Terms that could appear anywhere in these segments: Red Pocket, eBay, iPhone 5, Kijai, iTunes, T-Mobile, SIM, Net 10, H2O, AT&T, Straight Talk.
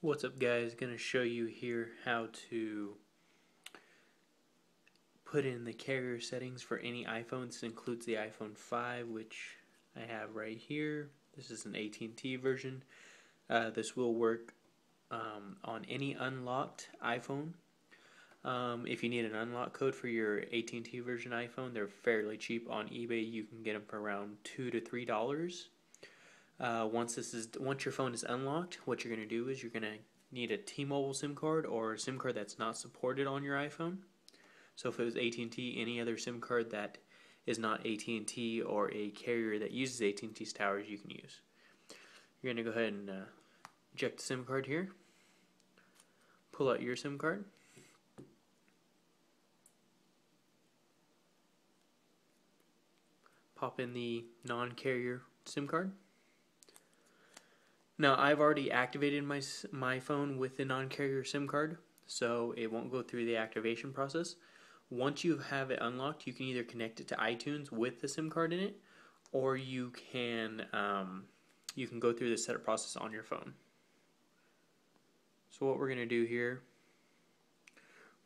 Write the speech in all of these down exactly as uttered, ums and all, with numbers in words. What's up, guys? Going to show you here how to put in the carrier settings for any iPhone. This includes the iPhone five, which I have right here. This is an A T and T version. Uh, this will work um, on any unlocked iPhone. Um, if you need an unlock code for your A T and T version iPhone, they're fairly cheap on eBay. You can get them for around two to three dollars. Uh, once this is once your phone is unlocked, what you're going to do is you're going to need a T-Mobile SIM card or a SIM card that's not supported on your iPhone. So if it was A T and T, any other SIM card that is not A T and T or a carrier that uses A T and T's towers, you can use. You're going to go ahead and uh, eject the SIM card here. Pull out your SIM card. Pop in the non-carrier SIM card. Now, I've already activated my my phone with the non-carrier SIM card, so it won't go through the activation process. Once you have it unlocked, you can either connect it to iTunes with the SIM card in it, or you can um, you can go through the setup process on your phone. So what we're going to do here,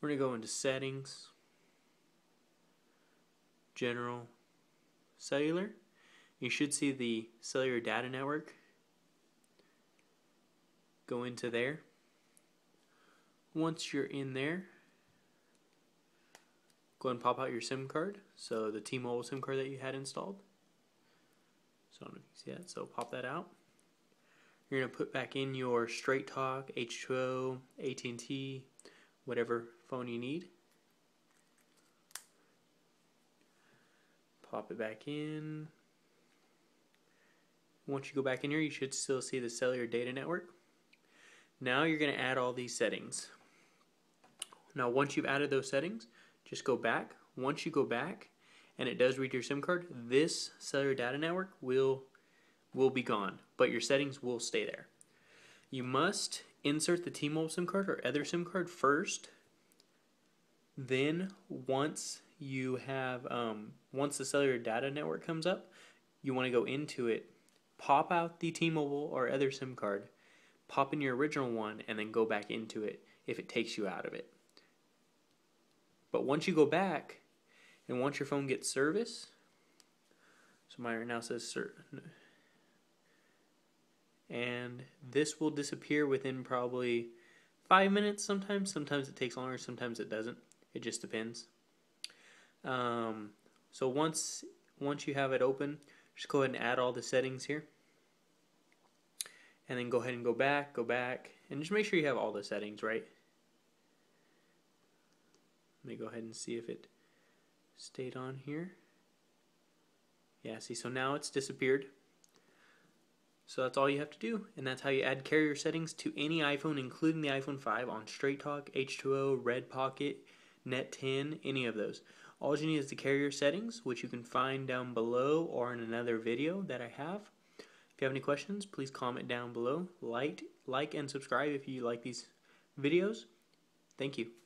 we're going to go into Settings, General, Cellular. You should see the Cellular Data Network. Go into there. Once you're in there, go ahead and pop out your SIM card, so the T-Mobile SIM card that you had installed. So I don't know if you see that, so pop that out. You're going to put back in your Straight Talk, H two O, A T and T, whatever phone you need. Pop it back in. Once you go back in here, you should still see the Cellular Data Network. Now you're going to add all these settings. Now once you've added those settings, just go back. Once you go back and it does read your SIM card, this cellular data network will, will be gone, but your settings will stay there. You must insert the T-Mobile SIM card or other SIM card first. Then once you have, um, once the cellular data network comes up, you want to go into it, pop out the T-Mobile or other SIM card, pop in your original one, and then go back into it if it takes you out of it. But once you go back, and once your phone gets service, so mine right now says service, and this will disappear within probably five minutes sometimes. Sometimes it takes longer, sometimes it doesn't. It just depends. Um, so once, once you have it open, just go ahead and add all the settings here. And then go ahead and go back, go back, and just make sure you have all the settings right. Let me go ahead and see if it stayed on here. Yeah, see, so now it's disappeared. So that's all you have to do, and that's how you add carrier settings to any iPhone, including the iPhone five, on Straight Talk, H two O, Red Pocket, Net ten, any of those. All you need is the carrier settings, which you can find down below or in another video that I have. If you have any questions, please comment down below. Like, like and subscribe if you like these videos. Thank you.